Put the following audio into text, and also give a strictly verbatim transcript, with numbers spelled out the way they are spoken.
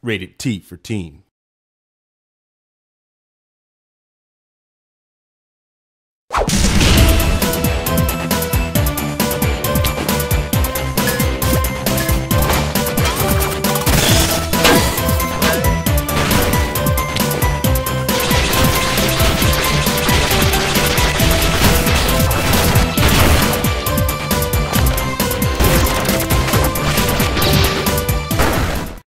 Rated T for teen.